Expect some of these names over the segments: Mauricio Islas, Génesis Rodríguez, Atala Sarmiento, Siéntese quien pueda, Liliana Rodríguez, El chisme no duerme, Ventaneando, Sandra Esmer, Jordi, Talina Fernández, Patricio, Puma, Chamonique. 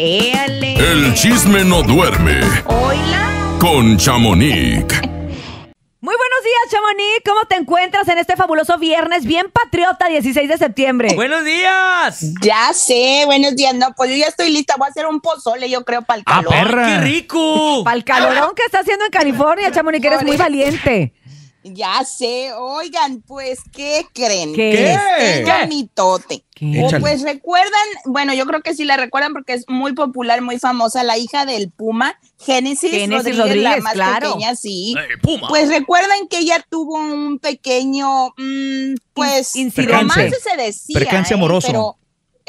Éale. El chisme no duerme. Hola. Con Chamonique. Muy buenos días, Chamonique. ¿Cómo te encuentras en este fabuloso viernes? Bien patriota, 16 de septiembre. ¡Buenos días! Ya sé, buenos días. No, pues yo ya estoy lista. Voy a hacer un pozole, yo creo, para el calor. ¡Ah, perra! ¡Qué rico! Para el calorón que está haciendo en California, Chamonique. Eres muy valiente. Ya sé. Oigan, pues, ¿qué creen? ¿Qué? Este mitote. Pues recuerdan, bueno, yo creo que sí la recuerdan porque es muy popular, muy famosa, la hija del Puma, Génesis Rodríguez, la más pequeña, sí. Puma. Pues recuerdan que ella tuvo un pequeño, pues, romance se decía. Percance amoroso. Pero,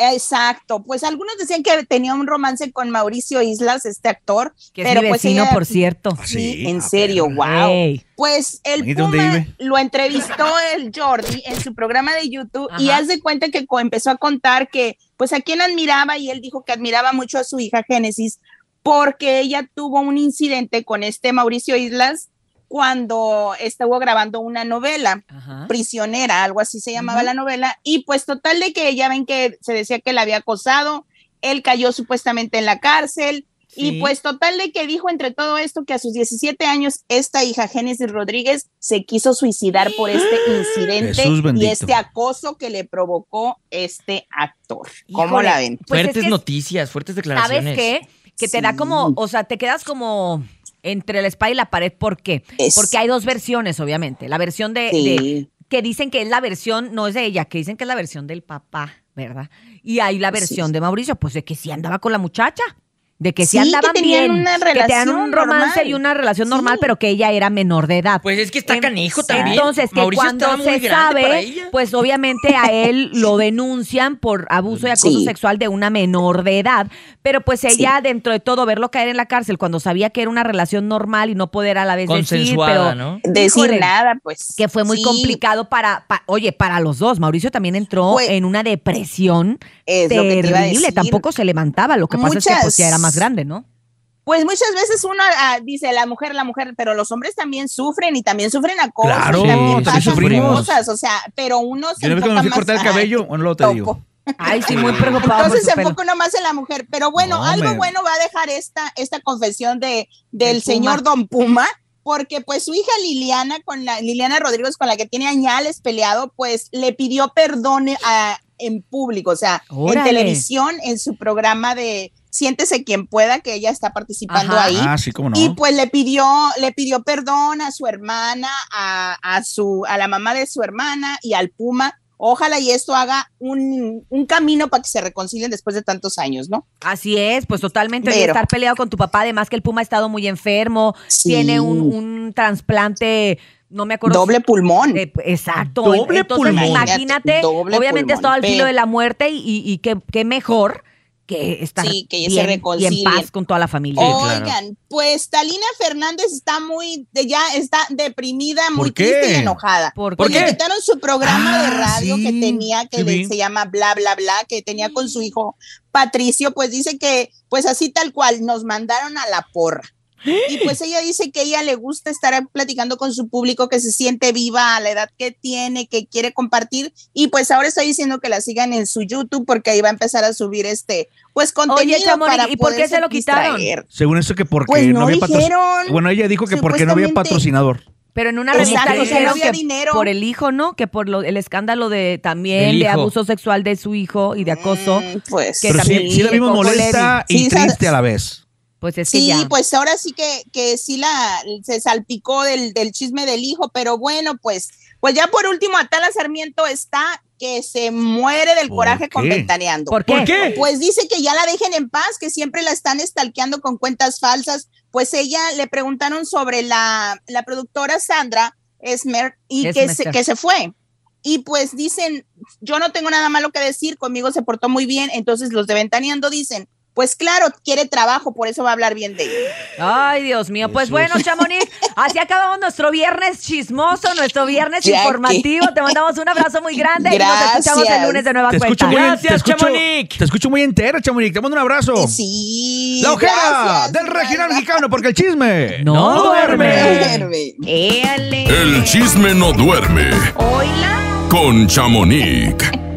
exacto, pues algunos decían que tenía un romance con Mauricio Islas, este actor. Que es pero mi vecino, pues ella, por cierto. Sí, en serio, wow. Hey. Pues el Puma lo entrevistó el Jordi en su programa de YouTube. Ajá. Y haz de cuenta que empezó a contar que, pues a quién admiraba, y él dijo que admiraba mucho a su hija Génesis porque ella tuvo un incidente con este Mauricio Islas cuando estuvo grabando una novela, ajá, Prisionera, algo así se llamaba, ajá, la novela, y pues total de que ella, ven que se decía que la había acosado, él cayó supuestamente en la cárcel, sí, y pues total de que dijo entre todo esto que a sus 17 años esta hija Génesis Rodríguez se quiso suicidar por este incidente y este acoso que le provocó este actor. ¿Cómo la ven? Pues fuertes noticias, fuertes declaraciones. ¿Sabes qué? Que sí, te da como, o sea, te quedas como entre la espada y la pared. ¿Por qué? Porque hay dos versiones, obviamente. La versión de que dicen que es la versión, no es de ella, que dicen que es la versión del papá, ¿verdad? Y hay la versión de Mauricio, pues de que sí andaba con la muchacha, de que sí andaban que tenían bien, una relación, que tenían un romance normal y una relación normal, pero que ella era menor de edad. Pues es que está canijo también. Entonces, que Mauricio cuando se sabe, pues obviamente a él lo denuncian por abuso y acoso sexual de una menor de edad, pero pues ella, dentro de todo, verlo caer en la cárcel cuando sabía que era una relación normal y no poder a la vez consensuada, decir, pero, ¿no? Decir nada, pues. Que fue muy complicado para los dos. Mauricio también entró en una depresión terrible, tampoco se levantaba, lo que pasa es que pues ya era más grande, ¿no? Pues muchas veces uno dice la mujer, pero los hombres también sufren y también sufren acoso, claro, y también pasan cosas, o sea, pero uno se enfoca más. Cortar el cabello, no te digo. Ay, sí, muy preocupado. Entonces se enfoca uno más en la mujer, pero bueno, no, algo bueno va a dejar esta confesión del señor Don Puma, porque pues su hija Liliana, Liliana Rodríguez, con la que tiene añales peleado, pues le pidió perdón en público, o sea, ¡órale!, en televisión, en su programa de Siéntese Quien Pueda, que ella está participando, ajá, ahí. Ah, sí, cómo no. Y pues le pidió perdón a su hermana, a la mamá de su hermana y al Puma. Ojalá y esto haga un camino para que se reconcilien después de tantos años, ¿no? Así es, pues totalmente. Pero estar peleado con tu papá, además que el Puma ha estado muy enfermo, tiene un trasplante, no me acuerdo. Doble pulmón. Exacto. Doble pulmón. Imagínate, obviamente es todo al filo de la muerte y qué mejor que estar que en paz con toda la familia. Oigan, claro, pues Talina Fernández está ya está deprimida, muy triste y enojada. Porque le quitaron su programa de radio que tenía, se llama Bla Bla Bla, que tenía con su hijo Patricio. Pues dice que, pues así tal cual, nos mandaron a la porra. Y pues ella dice que ella le gusta estar platicando con su público, que se siente viva a la edad que tiene, que quiere compartir, y pues ahora está diciendo que la sigan en su YouTube porque ahí va a empezar a subir pues contenido. Oye, Chamonique, para ¿y por qué se lo quitaron? Según eso que porque pues no había patrocinador. Bueno, ella dijo que porque no había patrocinador. Pero en una revista dijeron que dinero por el hijo, ¿no? Que por el escándalo de abuso sexual de su hijo y de acoso. Pues que también sí la vimos molesta y triste a la vez. Pues pues ahora sí que sí se salpicó del chisme del hijo, pero bueno, pues ya por último, Atala Sarmiento está que se muere del coraje con Ventaneando. ¿Por qué? Pues dice que ya la dejen en paz, que siempre la están stalkeando con cuentas falsas. Pues ella le preguntaron sobre la productora Sandra Esmer y que se fue. Y pues dicen, yo no tengo nada malo que decir, conmigo se portó muy bien. Entonces los de Ventaneando dicen, pues claro, quiere trabajo, por eso va a hablar bien de ella. Ay, Dios mío. Pues bueno, Chamonique, así acabamos nuestro viernes chismoso, nuestro viernes informativo. Te mandamos un abrazo muy grande. Gracias. Y nos escuchamos el lunes de nueva cuenta. Gracias, Chamonique. Te escucho muy entera, Chamonique. Te mando un abrazo. Sí. La ojera del regional mexicano, porque el chisme no duerme. El chisme no duerme. Hola. Con Chamonique.